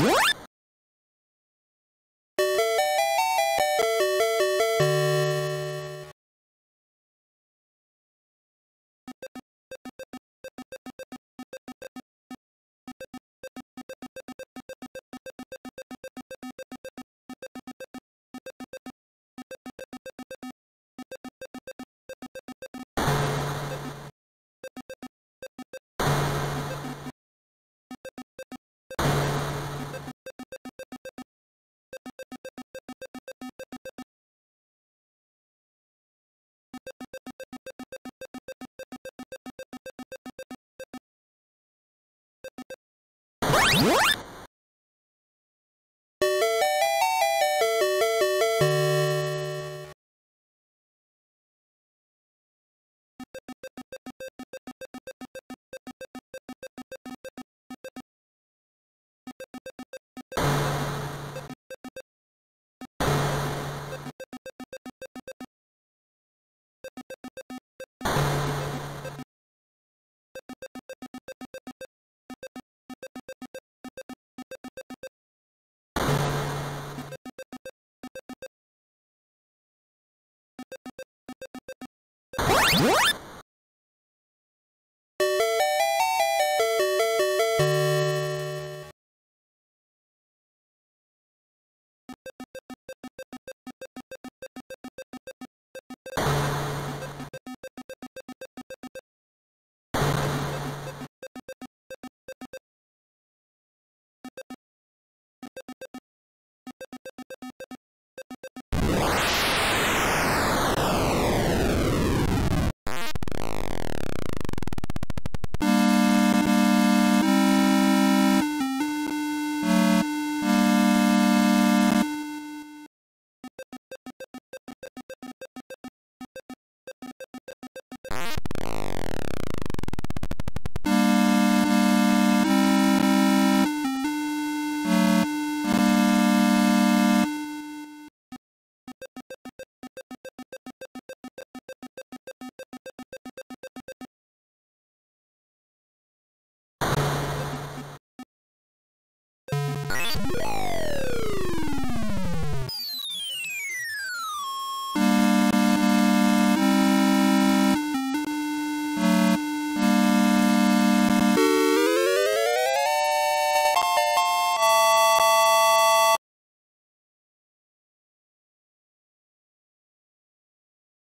What? What?